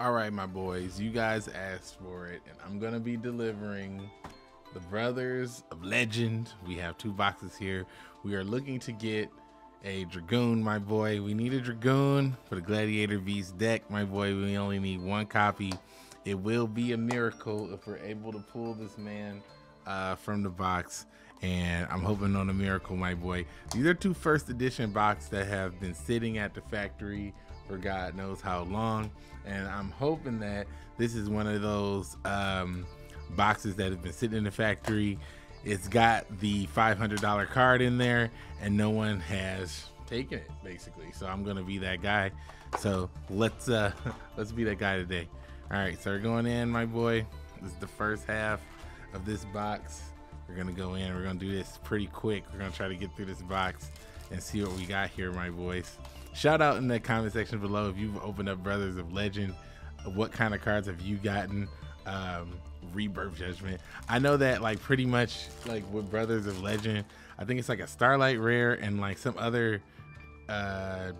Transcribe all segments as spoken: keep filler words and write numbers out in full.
All right, my boys, you guys asked for it, and I'm gonna be delivering the Brothers of Legend. We have two boxes here. We are looking to get a Dragoon, my boy. We need a Dragoon for the Gladiator Beast deck, my boy. We only need one copy. It will be a miracle if we're able to pull this man uh, from the box, and I'm hoping on a miracle, my boy. These are two first edition boxes that have been sitting at the factory for God knows how long, and I'm hoping that this is one of those um, boxes that have been sitting in the factory. It's got the five hundred dollar card in there and no one has taken it, basically. So I'm gonna be that guy. So let's uh, let's be that guy today. All right, so we're going in, my boy. This is the first half of this box. We're gonna go in. We're gonna do this pretty quick. We're gonna try to get through this box and see what we got here, my boys. Shout out in the comment section below if you've opened up Brothers of Legend. What kind of cards have you gotten? Um, Rebirth Judgment. I know that, like, pretty much, like, with Brothers of Legend, I think it's like a Starlight Rare and like some other uh,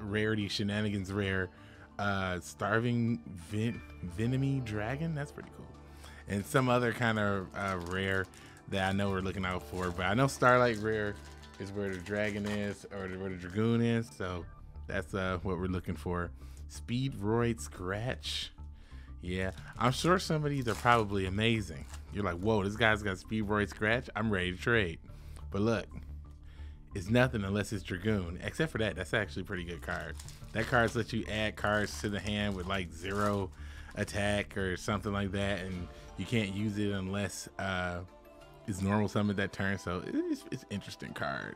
rarity shenanigans rare. Uh, Starving Ven Venenomy Dragon. That's pretty cool. And some other kind of uh, rare that I know we're looking out for. But I know Starlight Rare is where the dragon is, or where the Dragoon is, so that's uh, what we're looking for. Speedroid Scratch. Yeah, I'm sure some of these are probably amazing. You're like, whoa, this guy's got Speedroid Scratch? I'm ready to trade. But look, it's nothing unless it's Dragoon. Except for that, that's actually a pretty good card. That card lets you add cards to the hand with like zero attack or something like that, and you can't use it unless uh, it's normal summon that turn, so it's, it's interesting card.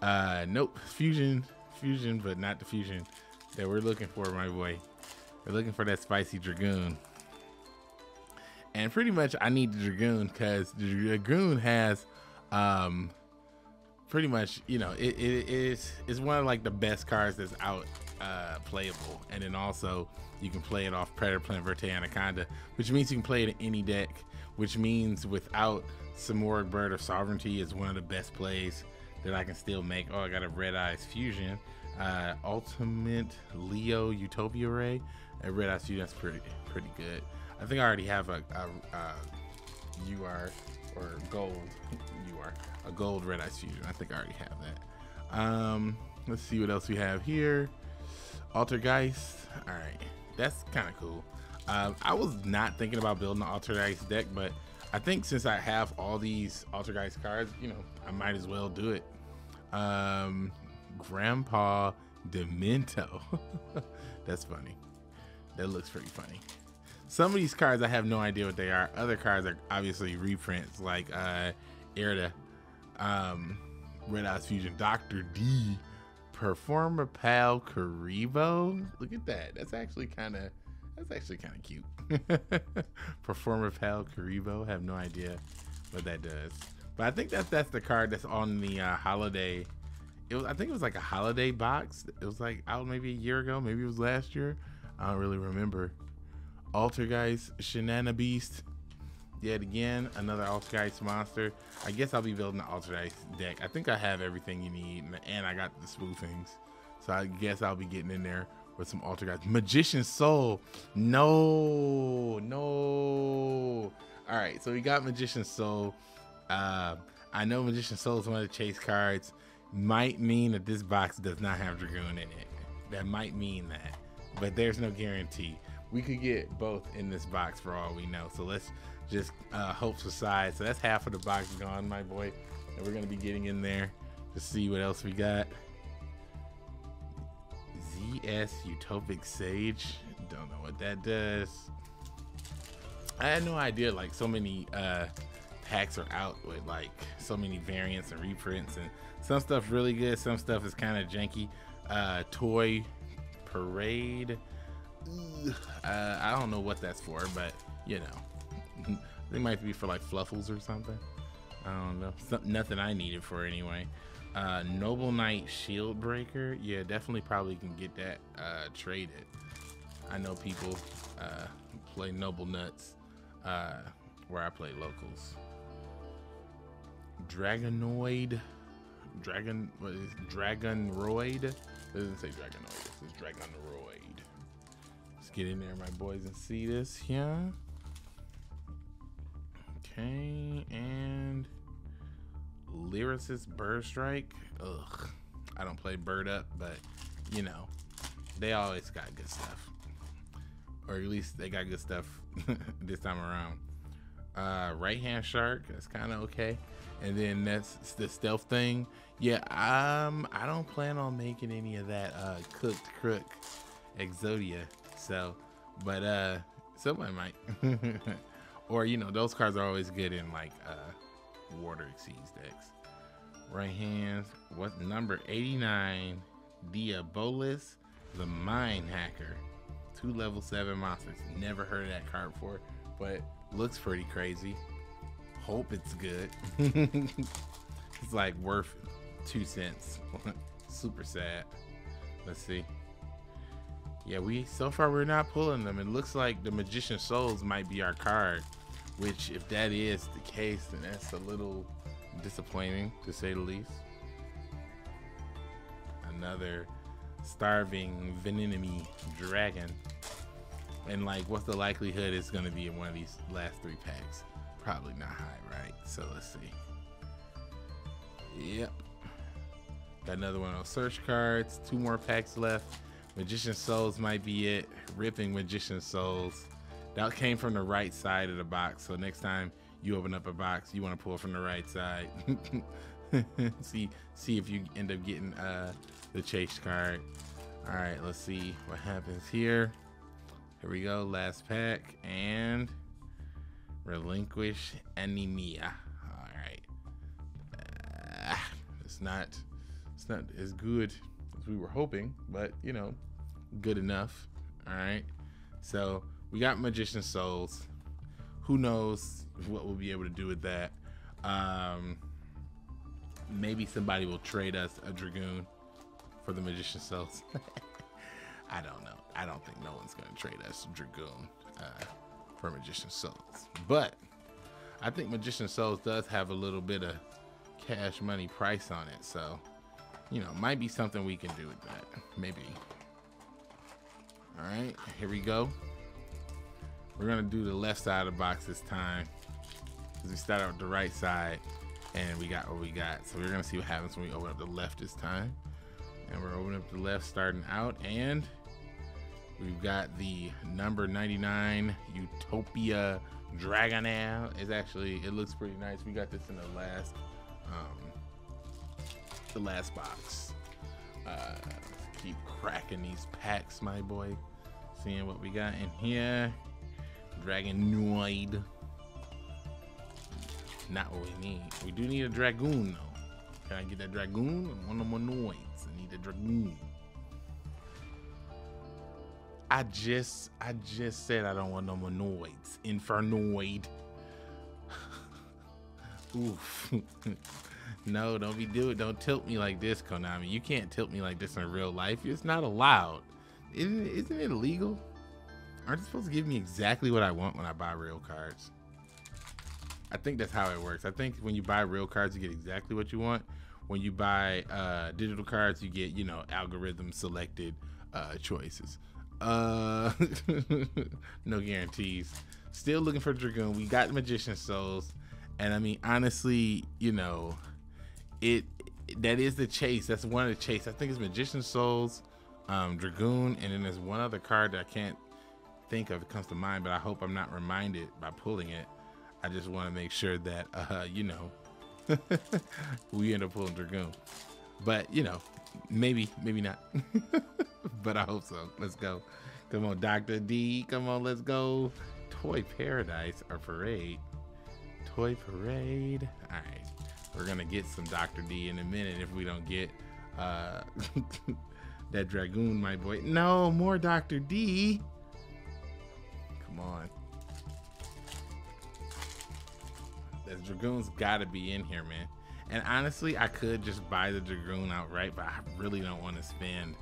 Uh, nope, fusion, fusion, but not the fusion that we're looking for, my boy. We're looking for that spicy Dragoon. And pretty much I need the Dragoon because the Dragoon has um, pretty much, you know, it, it, it's, it's one of like the best cards that's out uh, playable. And then also you can play it off Predator Plant Verte Anaconda, which means you can play it in any deck, which means without Simorgh Bird of Sovereignty is one of the best plays that I can still make. Oh, I got a Red Eyes Fusion. Uh, Ultimate Leo Utopia Ray. A Red Eyes Fusion, that's pretty pretty good. I think I already have a, a, a U R or gold U R, a gold Red Eyes Fusion. I think I already have that. Um, let's see what else we have here. Altergeist. All right, that's kind of cool. Um, I was not thinking about building an Altergeist deck, but I think since I have all these Altergeist cards, you know, I might as well do it. Um, Grandpa Demento. That's funny. That looks pretty funny. Some of these cards, I have no idea what they are. Other cards are obviously reprints, like uh, Erda, um, Red Eyes Fusion, Doctor D, Performer Pal Karibo. Look at that. That's actually kind of... That's actually kind of cute. Performer Pal Karibo. Have no idea what that does, but I think that that's the card that's on the uh, holiday. It was, I think it was like a holiday box. It was like out maybe a year ago, maybe it was last year. I don't really remember. Altergeist Shenana Beast. Yet again, another Altergeist monster. I guess I'll be building an Altergeist deck. I think I have everything you need, and I got the spoofings, so I guess I'll be getting in there with some Altergeist. Magician's Soul. No, no. All right, so we got Magician's Soul. Uh, I know Magician's Soul is one of the chase cards. Might mean that this box does not have Dragoon in it. That might mean that, but there's no guarantee. We could get both in this box for all we know. So let's just uh, hope for size. So that's half of the box gone, my boy. And we're gonna be getting in there to see what else we got. Z S Utopic Sage. Don't know what that does. I had no idea like so many uh, packs are out with like so many variants and reprints, and some stuff really good, some stuff is kind of janky. Uh, Toy Parade. Uh, I don't know what that's for, but you know, they might be for like fluffles or something. I don't know. Some, nothing I needed for anyway. Uh, Noble Knight Shieldbreaker. Yeah, definitely probably can get that uh, traded. I know people uh, play Noble Nuts uh, where I play locals. Dragonoid. Dragon. What is Dragonoid? It doesn't say Dragonoid. It says Dragonoid. It Let's get in there, my boys, and see this here. Okay, and Lyricist Bird Strike. Ugh, I don't play Bird Up, but you know, they always got good stuff. Or at least they got good stuff this time around. Uh, Right Hand Shark, that's kind of okay. And then that's the stealth thing. Yeah, um, I don't plan on making any of that uh, cooked crook Exodia. So, but uh, someone might. Or, you know, those cards are always good in like uh, Water Exceeds decks. Right Hands, what number eighty-nine? Diabolus the Mind Hacker. Two level seven monsters. Never heard of that card before, but looks pretty crazy. Hope it's good. It's like worth two cents. Super sad. Let's see. Yeah, we so far we're not pulling them. It looks like the Magician's Souls might be our card, which if that is the case, then that's a little disappointing to say the least. Another Starving Venenomy Dragon. And like, what's the likelihood it's gonna be in one of these last three packs? Probably not high, right? So let's see. Yep, got another one on search cards. Two more packs left. Magician's Souls might be it. Ripping Magician's Souls. That came from the right side of the box, so next time you open up a box, you want to pull from the right side. see see if you end up getting uh the chase card. All right, let's see what happens here. Here we go, last pack, and Relinquish Anemia. All right, uh, it's not it's not as good as we were hoping, but you know, good enough. All right, so we got Magician's Souls. Who knows what we'll be able to do with that. Um maybe somebody will trade us a Dragoon for the Magician's Souls. I don't know. I don't think no one's gonna trade us Dragoon uh, for Magician's Souls, but I think Magician's Souls does have a little bit of cash money price on it, so you know, might be something we can do with that, maybe. All right, here we go. We're gonna do the left side of the box this time, because we start out with the right side and we got what we got. So we're gonna see what happens when we open up the left this time. And we're opening up the left starting out, and we've got the number ninety-nine Utopia Dragonair. It's actually, it looks pretty nice. We got this in the last um, the last box. Uh, keep cracking these packs, my boy. Seeing what we got in here. Dragonoid. Not what we need. We do need a Dragoon though. Can I get that Dragoon? One of my noids. I need a Dragoon. I just, I just said I don't want no more noids. Infernoid. Oof. No, don't be doing. Don't tilt me like this, Konami. You can't tilt me like this in real life. It's not allowed. Isn't it, isn't it illegal? Aren't you supposed to give me exactly what I want when I buy real cards? I think that's how it works. I think when you buy real cards, you get exactly what you want. When you buy uh, digital cards, you get, you know, algorithm selected uh, choices. Uh, no guarantees. Still looking for Dragoon. We got Magician's Souls. And I mean, honestly, you know, it that is the chase. That's one of the chase. I think it's Magician's Souls, um, Dragoon, and then there's one other card that I can't think of. It comes to mind, but I hope I'm not reminded by pulling it. I just want to make sure that, uh, you know, we end up pulling Dragoon. But, you know, maybe, maybe not. But I hope so. Let's go. Come on, Doctor D. Come on, let's go. Toy Paradise or Parade. Toy Parade. All right. We're going to get some Doctor D in a minute if we don't get uh, that Dragoon, my boy. No, more Doctor D. Come on. That Dragoon's gotta be in here, man. And honestly, I could just buy the Dragoon outright, but I really don't want to spend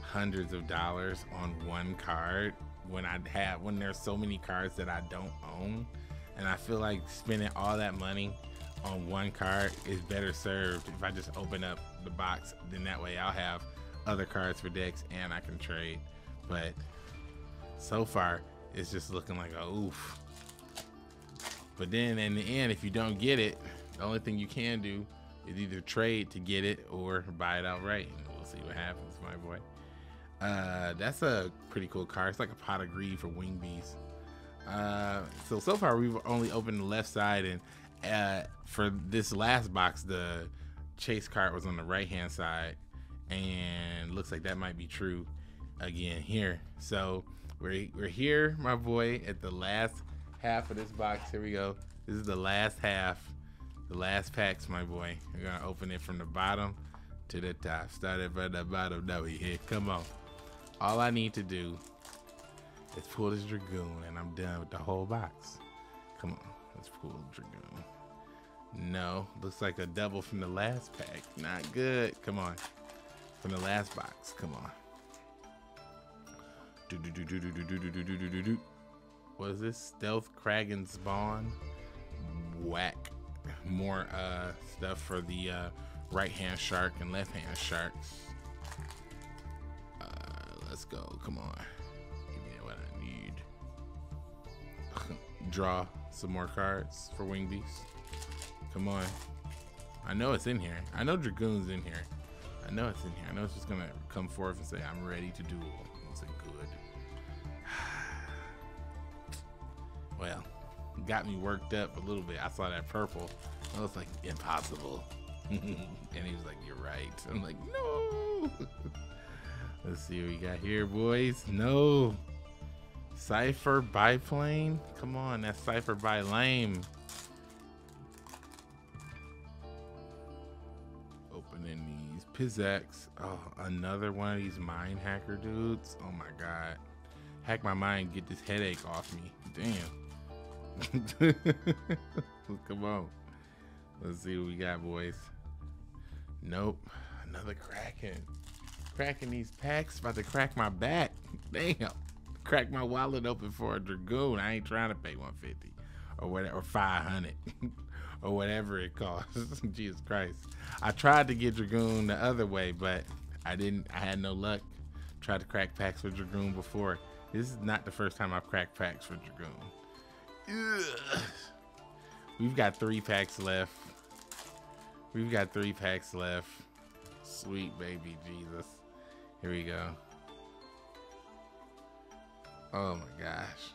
hundreds of dollars on one card when I have when there's so many cards that I don't own. And I feel like spending all that money on one card is better served if I just open up the box. Then that way I'll have other cards for decks and I can trade. But so far it's just looking like a oof. But then in the end, if you don't get it, the only thing you can do is either trade to get it or buy it outright, and we'll see what happens, my boy. Uh, that's a pretty cool card. It's like a pot of greed for Wing Beast. Uh, so, so far we've only opened the left side, and uh, for this last box, the chase card was on the right hand side, and looks like that might be true again here. So we're, we're here, my boy, at the last half of this box. Here we go. This is the last half, the last packs, my boy. We're gonna open it from the bottom to the top. Started from the bottom, now we here. Come on. All I need to do is pull this Dragoon, and I'm done with the whole box. Come on, let's pull Dragoon. No, looks like a double from the last pack. Not good. Come on, from the last box. Come on. Do do do do do do do do do do do. What is this? Stealth Kraganspawn. Whack. More uh stuff for the uh, right hand shark and left hand sharks. Uh, let's go. Come on. Draw some more cards for Wing Beast. Come on. I know it's in here. I know Dragoon's in here. I know it's in here. I know it's just gonna come forth and say, I'm ready to duel. It's a good. Well, got me worked up a little bit. I saw that purple. I was like, impossible. And he was like, you're right. I'm like, no. Let's see what we got here, boys. No. Cypher Biplane? Come on, that's Cypher Bi lame. Opening these Pizzax. Oh, another one of these mind hacker dudes. Oh my god. Hack my mind, get this headache off me. Damn. Come on. Let's see what we got, boys. Nope. Another Kraken. Cracking these packs, about to crack my back. Damn. Crack my wallet open for a Dragoon. I ain't trying to pay one fifty or whatever, or five hundred or whatever it costs. Jesus Christ. I tried to get Dragoon the other way, but I didn't. I had no luck. Tried to crack packs for Dragoon before. This is not the first time I've cracked packs for Dragoon. Ugh. We've got three packs left. We've got three packs left. Sweet baby Jesus. Here we go. Oh my gosh.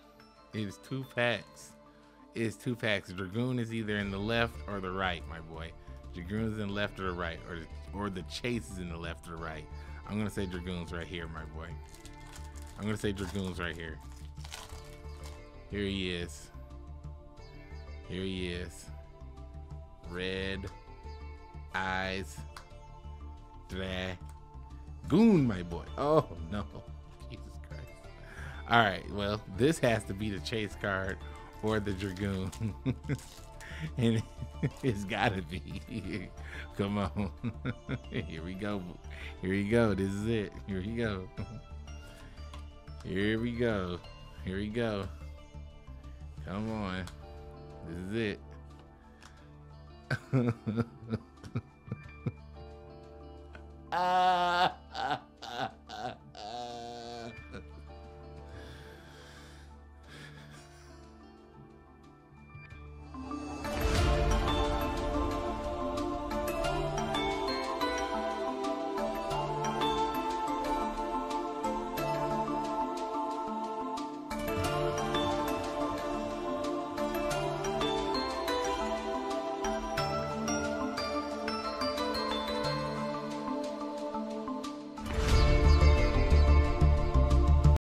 It's two packs. It's two packs. Dragoon is either in the left or the right, my boy. Dragoon's in the left or the right, or or the chase is in the left or the right. I'm gonna say Dragoon's right here, my boy. I'm gonna say Dragoon's right here. Here he is. Here he is. Red Eyes Dragoon, my boy. Oh no. All right, well, this has to be the chase card or the Dragoon. And it's gotta be. Come on. Here we go. Here we go. This is it. Here we go. Here we go. Here we go. Come on. This is it. Ah.